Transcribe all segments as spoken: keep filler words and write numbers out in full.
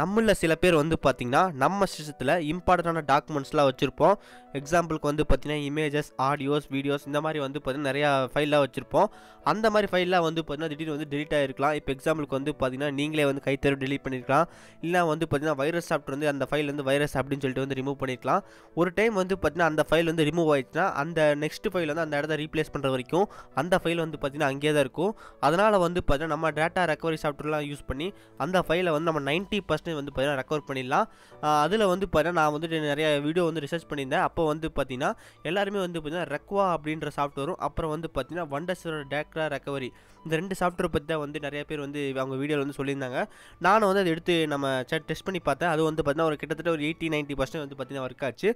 நம்மள சில பேர் வந்து பார்த்தீங்கன்னா நம்ம சிஸ்டத்தில் இம்பார்ட்டண்டான டாக்குமெண்ட்ஸ்லாம் வச்சுருப்போம். எக்ஸாம்பிளுக்கு வந்து பார்த்திங்கன்னா இமேஜஸ், ஆடியோஸ், வீடியோஸ் இந்த மாதிரி வந்து பார்த்திங்கன்னா நிறையா ஃபைலாக வச்சுருப்போம். அந்த மாதிரி ஃபைல்லாம் வந்து பார்த்திங்கன்னா திடீர்னு வந்து டெலிட் ஆகிருக்கலாம். இப்போ எக்ஸாம்பிளுக்கு வந்து பார்த்திங்கன்னா நீங்களே வந்து கை தேர்வு டெலிட் பண்ணியிருக்கலாம். இல்லை வந்து பார்த்திங்கன்னா வைரஸ் சாஃப்ட்வேர் வந்து அந்த ஃபைல் வந்து வைரஸ் அப்படின்னு சொல்லிட்டு வந்து ரிமூவ் பண்ணியிருக்கலாம். ஒரு டைம் வந்து பார்த்திங்கன்னா அந்த ஃபைல் வந்து ரிமூவ் ஆகிடுச்சுன்னா அந்த நெக்ஸ்ட் ஃபைல் வந்து அந்த இடத்த ரீப்ளேஸ் பண்ணுற வரைக்கும் அந்த ஃபைல் வந்து பார்த்திங்கன்னா அங்கேயே தான் இருக்கும். அதனால் வந்து பார்த்திங்கன்னா நம்ம டேட்டா ரெக்கவரி சாஃப்ட்வேர்லாம் யூஸ் பண்ணி அந்த ஃபைலை வந்து நம்ம நைன்ட்டி பர்சன்டேஜ் வந்து பார்த்திங்கன்னா ரெக்கவர் பண்ணிடலாம். அதில் வந்து பார்த்திங்கன்னா நான் வந்துட்டு நிறைய வீடியோ வந்து ரிசர்ச் பண்ணியிருந்தேன். அப்போ வந்து பார்த்திங்கன்னா எல்லாருமே வந்து பார்த்திங்கன்னா ரெக்வா அப்படின்ற சாஃப்ட்வேரும் அப்புறம் வந்து பார்த்திங்கன்னா வண்டர்ஷேர் டேட்டா ரெக்கவரி இந்த ரெண்டு சாஃப்ட்வேர் பற்றி தான் வந்து நிறைய பேர் வந்து அவங்க வீடியோவில் வந்து சொல்லியிருந்தாங்க. நானும் வந்து அதை எடுத்து நம்ம டெஸ்ட் பண்ணி பார்த்தேன். அது வந்து பார்த்திங்கன்னா ஒரு கிட்டத்தட்ட ஒரு எயிட்டி நைன்ட்டி பர்சன்ட் வந்து பார்த்திங்கன்னா ஒர்க் ஆச்சு.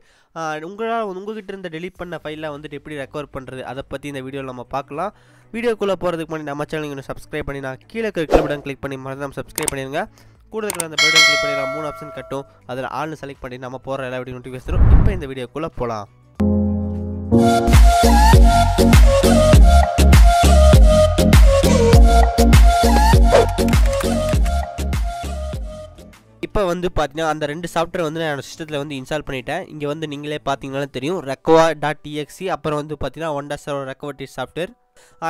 உங்களால் உங்கள்கிட்ட இருந்த டெலிட் பண்ண ஃபைலாக வந்துட்டு எப்படி ரெக்கவர் பண்ணுறது அதை பற்றி இந்த வீடியோவில் நம்ம பார்க்கலாம். வீடியோக்குள்ளே போகிறதுக்கு முன்னாடி நம்ம சேனலுக்கு இன்னும் சப்ஸ்கிரைப் பண்ணி நான் கீழே இருக்கிற பட்டன் கிளிக் பண்ணி மறந்து சப்ஸ்கிரைப் பண்ணிடுங்க. கூடுதல் அந்த பட்டன் கிளிக் பண்ணி மூணு ஆப்ஷன் கட்டும் அதில் ஆள்னு செலக்ட் பண்ணி நம்ம போகிற எல்லா வீடியோ நோட்டிஃபிகேஷன் வரும். இப்போ இந்த வீடியோக்குள்ளே போகலாம். இப்போ வந்து பார்த்தீங்கன்னா அந்த ரெண்டு சாஃப்ட்வேர் வந்து நான் சிஸ்டத்தில் வந்து இன்ஸ்டால் பண்ணிவிட்டேன். இங்கே வந்து நீங்களே பார்த்தீங்கன்னா தெரியும் ரெக்வா டாட் டிஎக்சி அப்புறம் வந்து பார்த்தீங்கன்னா வண்டர்ஷேர் ரெக்கவரிட் சாஃப்ட்வேர்.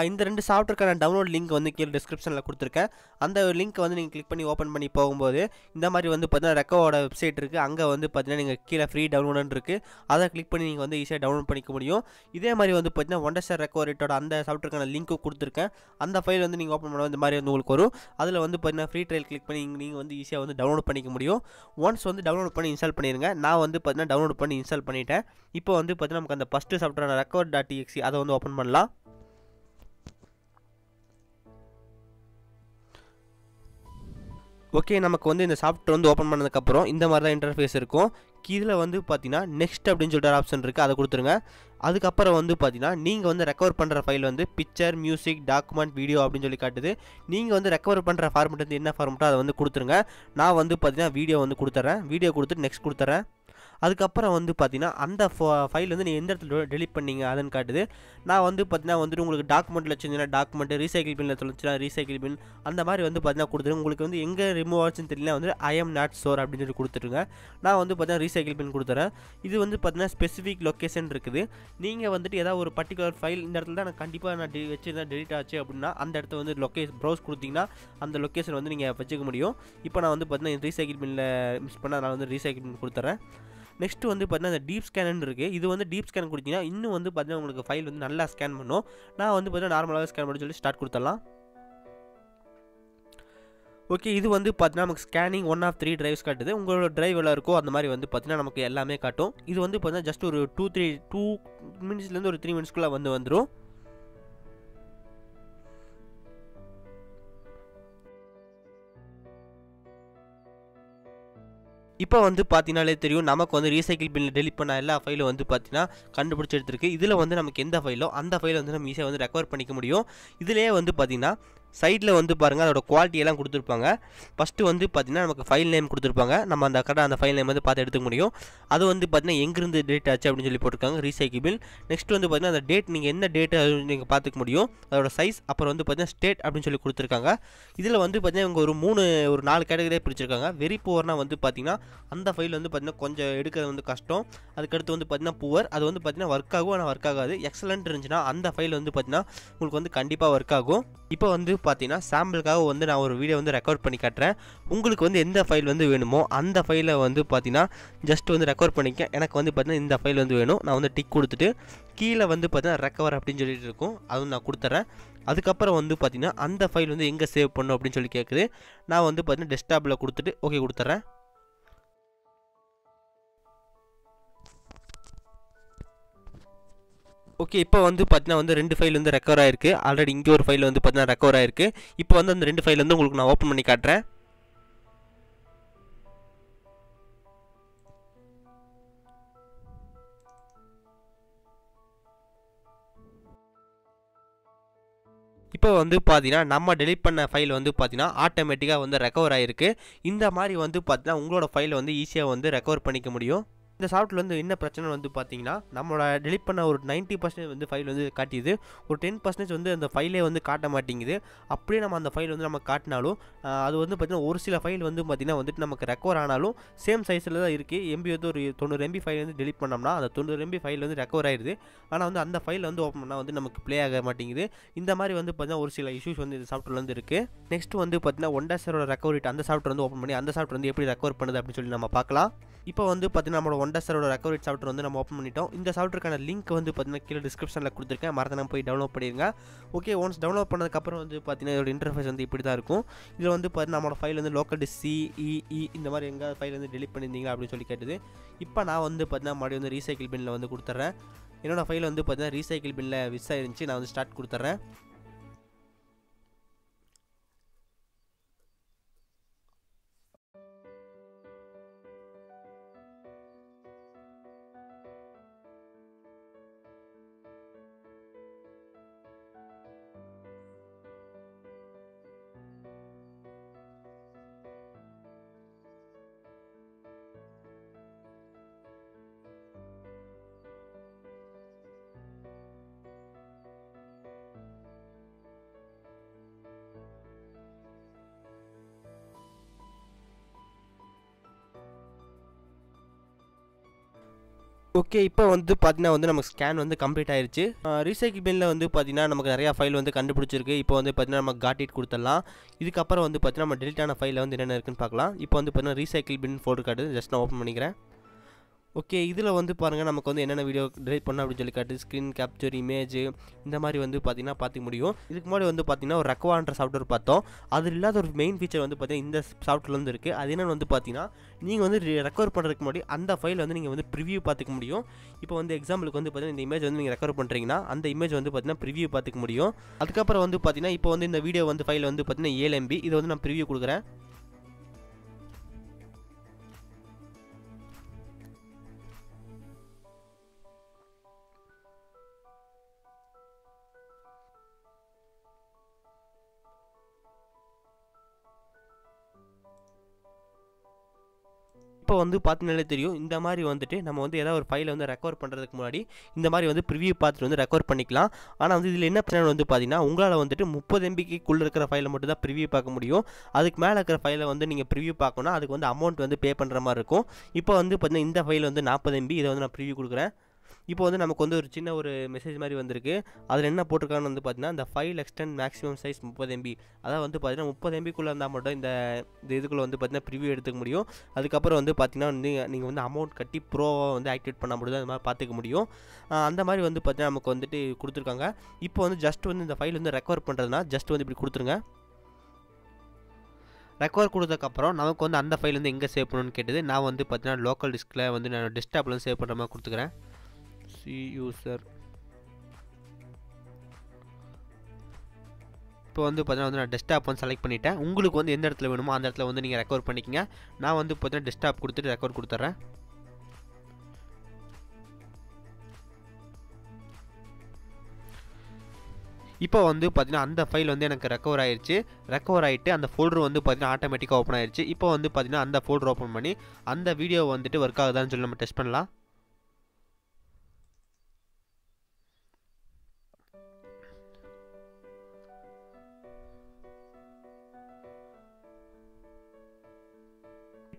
இந்த ரெண்டு சாஃப்ட்வேர்க்கான டவுன்லோட் லிங்க் வந்து கீழே டிஸ்கிரிப்ஷனில் கொடுத்துருக்கேன். அந்த லிங்க்கை வந்து நீங்கள் கிளிக் பண்ணி ஓப்பன் பண்ணி போகும்போது இந்த மாதிரி வந்து பார்த்தீங்கன்னா ரெக்கவோட வெப்சைட் இருக்குது. அங்கே வந்து பார்த்தீங்கன்னா நீங்கள் கீழே ஃப்ரீ டவுன்லோடுன்னு இருக்குது. அதை கிளிக் பண்ணி நீங்கள் வந்து ஈஸியாக டவுன்லோட் பண்ணிக்க முடியும். இதே மாதிரி வந்து பார்த்தீங்கன்னா வண்டர்ஷேர் ரெக்கவரிட்டோட அந்த சாஃப்ட்வேர்க்கான லிங்க்கும் கொடுத்துருக்கேன். அந்த ஃபைல் வந்து நீங்கள் ஓப்பன் பண்ணுவோம் இந்த மாதிரி வந்து உங்களுக்கு வரும். அதில் வந்து பார்த்தீங்கன்னா ஃப்ரீ ட்ரையல் கிளிக் பண்ணி நீங்கள் வந்து ஈஸியாக வந்து டவுன்லோட் பண்ணிக்க முடியும். ஒன்ஸ் வந்து டவுன்லோட் பண்ணி இன்ஸ்டால் பண்ணிடுங்க. நான் வந்து பார்த்தீங்கன்னா டவுன்லோட் பண்ணி இன்ஸ்டால் பண்ணிவிட்டேன். இப்போ வந்து பார்த்தீங்கன்னா நமக்கு அந்த ஃபஸ்ட்டு சாஃப்ட்வேரான ரெக்கவர் டாட் டிஎக்சி அதை வந்து ஓப்பன் பண்ணலாம். ஓகே, நமக்கு வந்து இந்த சாஃப்ட்வேர் வந்து ஓப்பன் பண்ணதுக்கப்புறம் இந்த மாதிரி தான் இன்டர்ஃபேஸ் இருக்கும். இதில் வந்து பார்த்தீங்கன்னா நெக்ஸ்ட் அப்படின்னு சொல்லிட்டு ஒரு ஆப்ஷன் இருக்குது, அதை கொடுத்துருங்க. அதுக்கப்புறம் வந்து பார்த்தீங்கன்னா நீங்கள் வந்து ரெக்கவர் பண்ணுற ஃபைல் வந்து பிக்சர், மியூசிக், டாக்குமெண்ட், வீடியோ அப்படின்னு சொல்லி காட்டுது. நீங்கள் வந்து ரெக்கவர் பண்ணுற ஃபார்மெட் வந்து என்ன ஃபார்மெட்டோ அதை வந்து கொடுத்துருங்க. நான் வந்து பார்த்தீங்கன்னா வீடியோ வந்து கொடுத்துட்றேன். வீடியோ கொடுத்துட்டு நெக்ஸ்ட் கொடுத்துட்றேன். அதுக்கப்புறம் வந்து பார்த்தீங்கன்னா அந்த ஃபைல் வந்து நீ எந்த இடத்துல டெலிட் பண்ணிங்க அதுன்னு காட்டுது. நான் வந்து பார்த்தீங்கன்னா வந்துட்டு உங்களுக்கு டாக்குமெண்ட்டில் வச்சுருந்தீங்கன்னா டாக்குமெண்ட், ரீசைக்கிள் பின்னில் வச்சுருந்துச்சுன்னா ரீசைக்கிள் பின் அந்த மாதிரி வந்து பார்த்தீங்கன்னா கொடுத்துருங்க. உங்களுக்கு வந்து எங்கே ரிமூவ் ஆச்சுன்னு தெரியல வந்து ஐ எம் நாட் ஷோர் அப்படின்னு சொல்லி கொடுத்துருங்க. நான் வந்து பார்த்தீங்கன்னா ரீசைக்கிள் பின் கொடுத்துறேன். இது வந்து பார்த்தீங்கன்னா ஸ்பெசிஃபிக் லொக்கேஷன் இருக்குது. நீங்கள் வந்துட்டு ஏதாவது ஒரு பர்டிகுலர் ஃபைல் இந்த இடத்துல தான் நான் கண்டிப்பாக நான் டெ வச்சுருந்தேன் டெலிட் ஆச்சு அப்படின்னா அந்த இடத்துல வந்து லொக்கேஷன் ப்ரௌஸ் கொடுத்தீங்கன்னா அந்த லொக்கேஷன் வந்து நீங்கள் வச்சுக்க முடியும். இப்போ நான் வந்து பார்த்தீங்கன்னா ரீசைக்கிள் பின்னில் மிஸ் பண்ணால் நான் வந்து ரீசைக்கிள் பின் கொடுத்துறேன். நெக்ஸ்ட் வந்து பார்த்தீங்கன்னா இந்த டீப் ஸ்கேன் இருக்குது. இது வந்து டீப் ஸ்கேன் கொடுத்தீங்கன்னா இன்னும் வந்து பார்த்தீங்கன்னா உங்களுக்கு ஃபைல் வந்து நல்லா ஸ்கேன் பண்ணும். நான் வந்து பார்த்தீங்கன்னா நார்மலாக ஸ்கேன் பண்ணி சொல்லி ஸ்டார்ட் கொடுத்துடலாம். ஓகே, இது வந்து பார்த்தீங்கன்னா நமக்கு scanning one of three drives காட்டுது. உங்களோட டிரைவ் எல்லாம் இருக்கோ அந்த மாதிரி வந்து பார்த்தீங்கன்னா நமக்கு எல்லாமே காட்டும். இது வந்து பார்த்தீங்கன்னா ஜஸ்ட் ஒரு டூ த்ரீ டூ மினிட்ஸ்லேருந்து ஒரு த்ரீ மினிட்ஸ்க்குள்ளே வந்து வந்துடும். இப்போ வந்து பார்த்தீங்கன்னாலே தெரியும் நமக்கு வந்து ரீசைக்கிள் பின்னில் டெலிட் பண்ண எல்லா ஃபைலும் வந்து பார்த்தீங்கன்னா கண்டுபிடிச்சி எடுத்துருக்கு. இதில் வந்து நமக்கு எந்த ஃபைலோ அந்த ஃபைலை வந்து நம்ம ஈஸியாக வந்து ரெக்கவர் பண்ணிக்க முடியும். இதிலேயே வந்து பார்த்தீங்கன்னா சைட்டில் வந்து பாருங்கள் அதோட குவாலிட்டியெல்லாம் கொடுத்துருப்பாங்க. ஃபஸ்ட்டு வந்து பார்த்திங்கன்னா நமக்கு ஃபைல் நேம் கொடுத்துருப்பாங்க. நம்ம அந்த கரெக்டாக அந்த ஃபைல் நேம் வந்து பார்த்து எடுத்துக்க முடியும். அது வந்து பார்த்திங்கன்னா எங்கேருந்து டேட் ஆச்சு அப்படின்னு சொல்லி போட்டிருக்காங்க ரீசைக்கிள். நெக்ஸ்ட் வந்து பார்த்திங்கன்னா அந்த டேட் நீங்கள் என்ன டேட்டு அது நீங்கள் பார்த்துக்க முடியும். அதோட சைஸ் அப்புறம் வந்து பார்த்திங்கன்னா ஸ்டேட் அப்படின்னு சொல்லி கொடுத்துருக்காங்க. இதில் வந்து பார்த்திங்கன்னா இவங்க ஒரு மூணு ஒரு நாலு கேட்டகரியாக பிரிச்சிருக்காங்க. வெரி புவர்னா வந்து பார்த்திங்கன்னா அந்த ஃபைல் வந்து பார்த்திங்கன்னா கொஞ்சம் எடுக்கிறது வந்து கஷ்டம். அதுக்கடுத்து வந்து பார்த்திங்கன்னா புவர் அது வந்து பார்த்திங்கன்னா ஒர்க் ஆகும் ஆனால் ஒர்க் ஆகாது. எக்ஸலண்ட் இருந்துச்சுன்னா அந்த ஃபைல் வந்து பார்த்திங்கன்னா உங்களுக்கு வந்து கண்டிப்பாக ஒர்க் ஆகும். இப்போ வந்து பார்த்தீங்கன்னா சாம்பிளுக்காக வந்து நான் ஒரு வீடியோ வந்து ரெக்கவர் பண்ணி காட்டுறேன். உங்களுக்கு வந்து எந்த ஃபைல் வந்து வேணுமோ அந்த ஃபைலை வந்து பார்த்தீங்கன்னா ஜஸ்ட் வந்து ரெக்கவர் பண்ணிக்க. எனக்கு வந்து பார்த்தீங்கன்னா இந்த ஃபைல் வந்து வேணும். நான் வந்து டிக் கொடுத்துட்டு கீழே வந்து பார்த்தீங்கன்னா ரெக்கவர் அப்படின்னு சொல்லிட்டு இருக்கும். அதுவும் நான் கொடுத்துட்றேன். அதுக்கப்புறம் வந்து பார்த்தீங்கன்னா அந்த ஃபைல் வந்து எங்கே சேவ் பண்ணும் அப்படின்னு சொல்லி கேட்குது. நான் வந்து பார்த்தீங்கன்னா டெஸ்க்டாப்பில் கொடுத்துட்டு ஓகே கொடுத்துட்றேன். ஓகே, இப்போ வந்து பார்த்தீங்கன்னா வந்து ரெண்டு ஃபைல் வந்து ரெக்கவர் ஆகிருக்கு. ஆல்ரெடி இங்கே ஒரு ஃபைல் வந்து பார்த்தீங்கன்னா ரெக்கவர் ஆகிருக்கு. இப்போ வந்து அந்த ரெண்டு ஃபைல் வந்து உங்களுக்கு நான் ஓப்பன் பண்ணி காட்டுறேன். இப்போ வந்து பார்த்தீங்கன்னா நம்ம டெலிட் பண்ண ஃபைல் வந்து பார்த்தீங்கன்னா ஆட்டோமேட்டிக்காக வந்து ரெக்கவர் ஆகிருக்கு. இந்த மாதிரி வந்து பார்த்தீங்கன்னா உங்களோட ஃபைலை வந்து ஈஸியாக வந்து ரெக்கவர் பண்ணிக்க முடியும். இந்த சாஃப்ட்வேர்ல வந்து என்ன பிரச்சனை வந்து பாத்தீங்கன்னா நம்மளோட delete பண்ண ஒரு ninety percent வந்து ஃபைல் வந்து காட்டிது ஒரு ten percent வந்து அந்த ஃபைலே வந்து காட்ட மாட்டேங்குது அப்படியே நம்ம அந்த ஃபைல் வந்து நம்ம காட்டினாலும் அது வந்து பாத்தீங்கன்னா ஒரு சில ஃபைல் வந்து பாத்தீங்கன்னா வந்துட்டு நமக்கு ரெக்கவர் ஆனாலும் சேம் சைஸ்ல தான் இருக்கு M B வந்து ஒரு ninety M B ஃபைல் வந்து delete பண்ணோம்னா அந்த ninety M B ஃபைல் வந்து ரெக்கவர் ஆயிருது ஆனா வந்து அந்த ஃபைல் வந்து ஓபன் பண்ணா வந்து நமக்கு ப்ளே ஆக மாட்டேங்குது இந்த மாதிரி வந்து பாத்தீங்கன்னா ஒரு சில இஷ்யூஸ் வந்து இந்த சாஃப்ட்வேர்ல வந்து இருக்கு நெக்ஸ்ட் வந்து பாத்தீங்கன்னா Wondershare Recoverit அந்த சாஃப்ட்வேர் வந்து ஓபன் பண்ணி அந்த சாஃப்ட்வேர் வந்து எப்படி ரெக்கவர் பண்ணுது அப்படி சொல்லி நம்ம பார்க்கலாம் இப்போ வந்து பாத்தீங்கன்னா நம்ம Wondershare Recoverit சாஃப்ட்வேர் வந்து நம்ம ஓபன் பண்ணிட்டோம் இந்த சாஃப்ட்வேர்க்கான லிங்க் வந்து பாத்தீங்கன்னா கீழ டிஸ்கிரிப்ஷன்ல கொடுத்திருக்கேன் மறக்காம போய் டவுன்லோட் பண்ணிடுங்க ஓகே once டவுன்லோட் பண்ணதுக்கு அப்புறம் வந்து பாத்தீங்கன்னா இதோட இன்டர்ஃபேஸ் வந்து இப்படி தான் இருக்கும் இதுல வந்து பாத்தீங்கன்னா நம்மளோட ஃபைல் வந்து local disk C E E இந்த மாதிரி எங்க ஃபைல் வந்து delete பண்ணிருந்தீங்க அப்படி சொல்லி கேட்டது இப்போ நான் வந்து பாத்தீங்கன்னா மறுபடியும் வந்து ரீசைக்கிள் பின்ல வந்து கொடுத்துறேன் என்னோட ஃபைல் வந்து பாத்தீங்கன்னா ரீசைக்கிள் பின்ல மிஸ் ஆயிருச்சு நான் வந்து ஸ்டார்ட் கொடுத்துறேன் ஓகே இப்போ வந்து பாத்தீங்கன்னா வந்து நமக்கு ஸ்கேன் வந்து கம்ப்ளீட் ஆயிருச்சு ரீசைக்கிள் பின்ல வந்து பாத்தீங்கன்னா நமக்கு நிறைய ஃபைல் வந்து கண்டுபிடிச்சிருக்கு இப்போ வந்து பாத்தீங்கன்னா நம்ம காட் இட் கொடுத்துடலாம் இதுக்கு அப்புறம் வந்து பாத்தீங்கன்னா நம்ம delete ஆன ஃபைல்ல வந்து என்னென்ன இருக்குன்னு பார்க்கலாம் இப்போ வந்து பாத்தீங்கன்னா recycle bin folder card just நான் ஓபன் பண்ணிக்கிறேன் ஓகே இதில் வந்து பாருங்கள் நமக்கு வந்து என்னென்ன வீடியோ டெலிட் பண்ண அப்படின்னு சொல்லி காட்டு ஸ்க்ரீன் கேப்சர் இமேஜ் இந்த மாதிரி வந்து பார்த்தீங்கன்னா பார்த்துக்க முடியும் இதுக்கு முன்னாடி வந்து பார்த்தீங்கன்னா ஒரு ரெக்கவரின்ற சாஃப்ட்வேர் பார்த்தோம் அது இல்லாத ஒரு மெயின் ஃபீச்சர் வந்து பார்த்தீங்கன்னா இந்த சாஃப்ட்வேர் வந்து இருக்குது அது என்னென்னு வந்து பார்த்தீங்கன்னா நீங்கள் வந்து ரெக்கவர் பண்ணுறதுக்கு முன்னாடி அந்த ஃபைல் வந்து நீங்கள் வந்து ப்ரிவியூ பார்த்துக்க முடியும் இப்போ வந்து எக்ஸாம்பிளுக்கு வந்து பார்த்தீங்கன்னா இந்த இமேஜ் வந்து நீங்கள் ரெக்கவர் பண்ணுறீங்கன்னா அந்த இமேஜ் வந்து பார்த்தீங்கன்னா ப்ரிவியூ பார்த்துக்க முடியும் அதுக்கப்புறம் வந்து பார்த்தீங்கன்னா இப்போ வந்து இந்த வீடியோ வந்து ஃபைல் வந்து பார்த்தீங்கன்னா ஏழு எம் பி இதை வந்து நான் ப்ரிவியூ கொடுக்குறேன் இப்போ வந்து பார்த்தீங்கன்னாலே தெரியும் இந்த மாதிரி வந்துட்டு நம்ம வந்து ஏதாவது ஒரு ஃபைலை வந்து ரெக்கவர் பண்ணுறதுக்கு முன்னாடி இந்த மாதிரி வந்து ப்ரிவியூ பார்த்துட்டு வந்து ரெக்கவர் பண்ணிக்கலாம் ஆனால் வந்து இதில் என்ன பிரச்சனை வந்து பார்த்தீங்கன்னா உங்களால் வந்துட்டு முப்பது எம்பிக்குள்ளே இருக்கிற ஃபைலை மட்டும் தான் ப்ரிவியூ பார்க்க முடியும் அதுக்கு மேலே இருக்கிற ஃபைலை வந்து நீங்கள் ப்ரிவியூ பார்க்கணும்னா அதுக்கு வந்து அமௌண்ட் வந்து பே பண்ணுற மாதிரி இருக்கும் இப்போ வந்து பார்த்தீங்கன்னா இந்த ஃபைல் வந்து நாற்பது எம் பி இதை வந்து நான் ப்ரிவியூ கொடுக்குறேன் இப்போ வந்து நமக்கு வந்து ஒரு சின்ன ஒரு மெசேஜ் மாதிரி வந்திருக்கு அதில் என்ன போட்டிருக்காங்கன்னு வந்து பார்த்தீங்கன்னா இந்த ஃபைல் எக்ஸ்டெண்ட் மேக்ஸிமம் சைஸ் முப்பது எம் பி அதாவது வந்து பார்த்தீங்கன்னா முப்பது எம்பிக்குள்ளே இருந்தால் மட்டும் இந்த இந்த இதுக்குள்ளே வந்து பார்த்தீங்கன்னா ப்ரிவியூ எடுத்துக்க முடியும் அதுக்கப்புறம் வந்து பார்த்தீங்கன்னா வந்து நீங்கள் வந்து அமௌண்ட் கட்டி ப்ரோவாக வந்து ஆக்டிவேட் பண்ண முடியும் அந்த மாதிரி பார்த்துக்க முடியும் அந்த மாதிரி வந்து பார்த்தீங்கன்னா நமக்கு வந்துட்டு கொடுத்துருக்காங்க இப்போ வந்து ஜஸ்ட் வந்து இந்த ஃபைல் வந்து ரெக்கவர் பண்ணுறதுனா ஜஸ்ட் வந்து இப்படி கொடுத்துருங்க ரெக்கவர் கொடுத்ததுக்கப்புறம் நமக்கு வந்து அந்த ஃபைல் வந்து எங்கே சேவ் பண்ணணும்னு கேட்டது நான் வந்து பார்த்தீங்கன்னா லோக்கல் டிஸ்கில் வந்து நான் டெஸ்க்டாப்பில் வந்து சேவ் பண்ணுற மாதிரி கொடுத்துக்கிறேன் சி யூசர் இப்போ வந்து பார்த்தீங்கன்னா வந்து நான் டெஸ்க்டாப் வந்து செலக்ட் பண்ணிட்டேன் உங்களுக்கு வந்து எந்த இடத்துல வேணுமோ அந்த இடத்துல வந்து நீங்கள் ரெக்கவர் பண்ணிக்கங்க நான் வந்து பார்த்தீங்கன்னா டெஸ்க்டாப் கொடுத்துட்டு ரெக்கவர் கொடுத்துட்றேன் இப்போ வந்து பார்த்தீங்கன்னா அந்த ஃபைல் வந்து எனக்கு ரெக்கவர் ஆயிடுச்சு ரெக்கவர் ஆகிட்டு அந்த ஃபோல்டர் வந்து பார்த்தீங்கன்னா ஆட்டோமேட்டிக்காக ஓப்பன் ஆயிடுச்சு இப்போ வந்து பார்த்தீங்கன்னா அந்த ஃபோல்டர் ஓப்பன் பண்ணி அந்த வீடியோ வந்துட்டு ஒர்க் ஆகுதான்னு சொல்லி நம்ம டெஸ்ட் பண்ணலாம்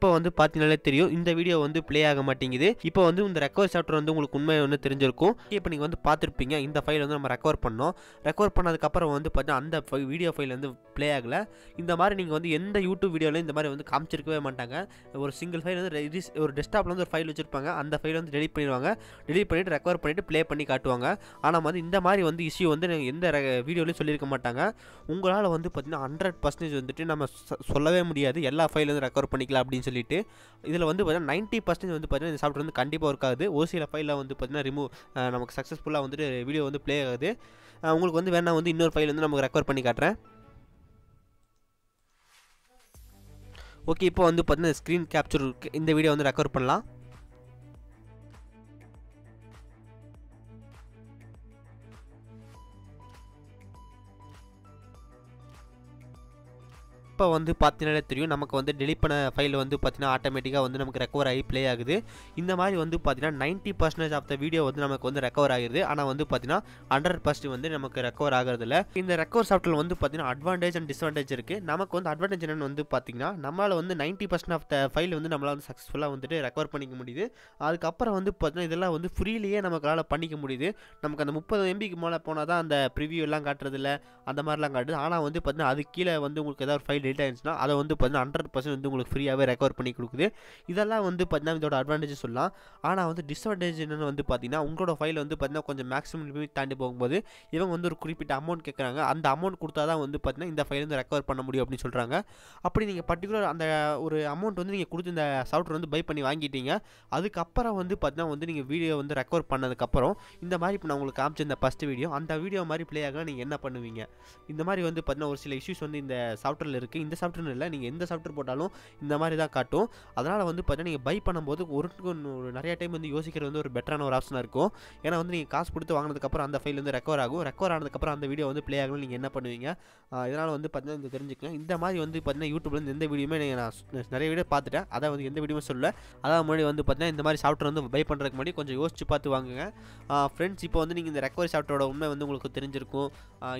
இப்போ வந்து பார்த்தீங்கன்னாலே தெரியும் இந்த வீடியோ வந்து ப்ளே ஆக மாட்டேங்குது இப்போ வந்து இந்த ரெக்கவர் சாஃப்ட்வேர் வந்து உங்களுக்கு உண்மை ஒன்று தெரிஞ்சிருக்கும் இப்போ நீங்கள் வந்து பார்த்துருப்பீங்க இந்த ஃபைல் வந்து நம்ம ரெக்கவர் பண்ணோம் ரெக்கவர் பண்ணதுக்கப்புறம் வந்து பார்த்தீங்கன்னா அந்த வீடியோ ஃபைல் வந்து ப்ளே ஆகலை இந்த மாதிரி நீங்கள் வந்து எந்த யூடியூப் வீடியோலையும் இந்த மாதிரி வந்து காமிச்சிருக்கவே மாட்டாங்க ஒரு சிங்கிள் ஃபைல் வந்து ஒரு டெஸ்க்டாப்பில் வந்து ஒரு ஃபைல் வச்சுருப்பாங்க அந்த ஃபைல் வந்து டெலிட் பண்ணிடுவாங்க டெலிட் பண்ணிவிட்டு ரெக்கவர் பண்ணிவிட்டு ப்ளே பண்ணி காட்டுவாங்க ஆனால் வந்து இந்த மாதிரி வந்து இஷ்யூ வந்து எந்த வீடியோலையும் சொல்லியிருக்க மாட்டாங்க உங்களால் வந்து பார்த்தீங்கன்னா ஹண்ட்ரட் பர்சன்டேஜ் வந்துட்டு நம்ம சொல்லவே முடியாது எல்லா ஃபைல் வந்து ரெக்கவர் பண்ணிக்கலாம் அப்படின்னு சொல்லிட்டு இதில் வந்து பார்த்தீங்கன்னா நைன்ட்டி பர்சன்டேஜ் வந்து பார்த்தீங்கன்னா இந்த சாஃப்ட்வேர் வந்து கண்டிப்பாக ஒர்க் ஆகுது ஒரு சில ஃபைலில் வந்து பார்த்தீங்கன்னா ரிமூவ் நமக்கு சக்ஸஸ்ஃபுல்லாக வந்துட்டு வீடியோ வந்து ப்ளே ஆகுது உங்களுக்கு வந்து வேணா வந்து இன்னொரு ஃபைல் வந்து நமக்கு ரெக்கவர் பண்ணி காட்டுறேன் ஓகே இப்போ வந்து பார்த்தீங்கன்னா ஸ்க்ரீன் கேப்சர் இந்த வீடியோ வந்து ரெக்கவர் பண்ணலாம் அப்ப வந்து பாத்தீங்கன்னா தெரியும் நமக்கு வந்து delete பண்ண ஃபைல் வந்து பாத்தீங்கன்னா ஆட்டோமேட்டிக்கா வந்து நமக்கு recover ஆகி play ஆகுது இந்த மாதிரி வந்து பாத்தீங்கன்னா ninety percent of the video வந்து நமக்கு வந்து recover ஆகிருது ஆனா வந்து பாத்தீங்கன்னா one hundred percent வந்து நமக்கு recover ஆகிறது இல்ல இந்த recover software வந்து பாத்தீங்கன்னா advantage and disadvantage இருக்கு நமக்கு வந்து advantage என்னன்னு வந்து பாத்தீங்கன்னா நம்மால வந்து ninety percent of the file வந்து நம்மால வந்து சக்சஸ்ஃபுல்லா வந்துட்டு recover பண்ணிக்க முடியுது அதுக்கு அப்புறம் வந்து பாத்தீங்கன்னா இதெல்லாம் வந்து ஃப்ரீலியே நம்மால பண்ணிக்க முடியுது நமக்கு அந்த thirty M B க்கு மேல போனா தான் அந்த preview எல்லாம் காட்றது இல்ல அந்த மாதிரி எல்லாம் காட்டுது ஆனா வந்து பாத்தீங்கன்னா அது கீழ வந்து உங்களுக்கு ஏதாவது ஃபைல் delete ஆயிடுச்சுனா அத வந்து பாத்தீங்கன்னா one hundred percent வந்து உங்களுக்கு ஃப்ரீயாவே ரெக்கவர் பண்ணி கொடுக்குது இதெல்லாம் வந்து பாத்தீங்கன்னா இதோட அட்வான்டேஜ் சொல்லலாம் ஆனா வந்து டிஸ்அட்வான்டேஜ் என்னன்னு வந்து பாத்தீங்கன்னா உங்களோட ஃபைல் வந்து பாத்தீங்கன்னா கொஞ்சம் மேக்ஸிமம் லிமிட் தாண்டி போகும்போது இவங்க வந்து ஒரு குறிப்பிட்ட அமௌண்ட் கேக்குறாங்க அந்த அமௌண்ட் கொடுத்தா தான் வந்து பாத்தீங்கன்னா இந்த ஃபைல் வந்து ரெக்கவர் பண்ண முடியும் அப்படி சொல்றாங்க அப்படி நீங்க பர்టిక్యులர் அந்த ஒரு அமௌண்ட் வந்து நீங்க கொடுத்து இந்த சாஃப்ட்வேர் வந்து பை பண்ணி வாங்கிட்டீங்க அதுக்கு அப்புறம் வந்து பாத்தீங்கன்னா வந்து நீங்க வீடியோ வந்து ரெக்கவர் பண்ணதுக்கு அப்புறம் இந்த மாதிரி இப்ப நான் உங்களுக்கு காமிச்ச இந்த ஃபர்ஸ்ட் வீடியோ அந்த வீடியோ மாதிரி ப்ளே ஆக நீங்க என்ன பண்ணுவீங்க இந்த மாதிரி வந்து பாத்தீங்கன்னா ஒரு சில இஷ்யூஸ் வந்து இந்த சாஃப்ட்வேர்ல இருக்கு இந்த சாஃப்ட்வேர்ல இல்ல நீங்க எந்த சாஃப்ட்வேர் போட்டாலும் இந்த மாதிரி தான் காட்டும் அதனால வந்து பாத்தீங்கன்னா நீங்க பை பண்ணும்போது ஒரு நிறைய டைம் வந்து யோசிக்கிறது வந்து ஒரு பெட்டரான ஒரு ஆப்ஷனா இருக்கும் ஏனா வந்து நீங்க காசு கொடுத்து வாங்குனதுக்கு அப்புறம் அந்த ஃபைல் வந்து ரெக்கவர் ஆகும் ரெக்கவர் ஆனதுக்கு அப்புறம் அந்த வீடியோ வந்து ப்ளே ஆகும் நீங்க என்ன பண்ணுவீங்க இதனால வந்து பாத்தீங்கன்னா இந்த தெரிஞ்சுக்கலாம் இந்த மாதிரி வந்து பாத்தீங்கன்னா YouTubeல இருந்து எந்த வீடியோமே நான் நிறைய வீடியோ பார்த்துட்டேன் அத வந்து எந்த வீடியோமே சொல்லல அத முன்னாடி வந்து பாத்தீங்கன்னா இந்த மாதிரி சாஃப்ட்வேர் வந்து பை பண்றதுக்கு முன்னாடி கொஞ்சம் யோசிச்சு பார்த்து வாங்குங்க फ्रेंड्स இப்போ வந்து நீங்க இந்த ரெக்கவர் சாஃப்ட்வேரோட உண்மை வந்து உங்களுக்கு தெரிஞ்சிருக்கும்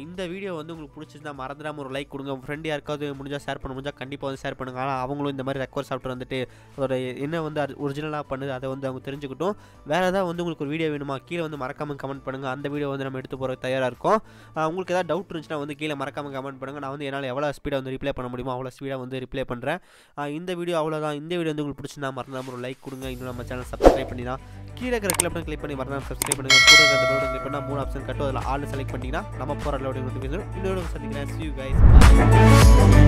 இந்த வீடியோ வந்து உங்களுக்கு பிடிச்சிருந்தா மறந்துடாம ஒரு லைக் கொடுங்க உங்க ஃப்ரெண்ட் யாருக்காவது முடிஞ்சா ஷேர் பண்ண முடிஞ்சா கண்டிப்பா வந்து ஷேர் பண்ணுங்க அவங்களும் இந்த மாதிரி ரெக்கவர் சாஃப்ட்வேர் வந்துட்டு அதோட என்ன வந்து ஒரிஜினலா பண்ணுது அதை வந்து அவங்க தெரிஞ்சுக்கிட்டோம் வேற ஏதாவது வந்து உங்களுக்கு ஒரு வீடியோ வேணுமா கீழே வந்து மறக்காம கமெண்ட் பண்ணுங்க அந்த வீடியோ வந்து நம்ம எடுத்து போறதுக்கு தயாரா இருக்கும் உங்களுக்கு ஏதாவது டவுட் இருந்துச்சுனா வந்து கீழே மறக்காம கமெண்ட் பண்ணுங்க நான் வந்து என்னால எவ்வளவு ஸ்பீடா வந்து ரிப்ளை பண்ண முடியுமோ அவ்வளவு ஸ்பீடா வந்து ரிப்ளை பண்றேன் இந்த வீடியோ அவ்வளவுதான் இந்த வீடியோ வந்து உங்களுக்கு பிடிச்சிருந்தா மறந்துடாம ஒரு லைக் கொடுங்க இன்னும் நம்ம சேனல் சப்ஸ்கிரைப் பண்ணினா கீழே இருக்கிற கிளிக் பட்டனை கிளிக் பண்ணி மறந்துடாம சப்ஸ்கிரைப் பண்ணுங்க கூட அந்த பெல் பட்டனை கிளிக் பண்ணா மூணு ஆப்ஷன் காட்டும் அதுல ஆல் செலக்ட் பண்ணிட்டீங்கன்னா நம்ம போற அளவுக்கு வந்து பேசுறோம் இன்னொரு சந்திக்கிறேன் see you guys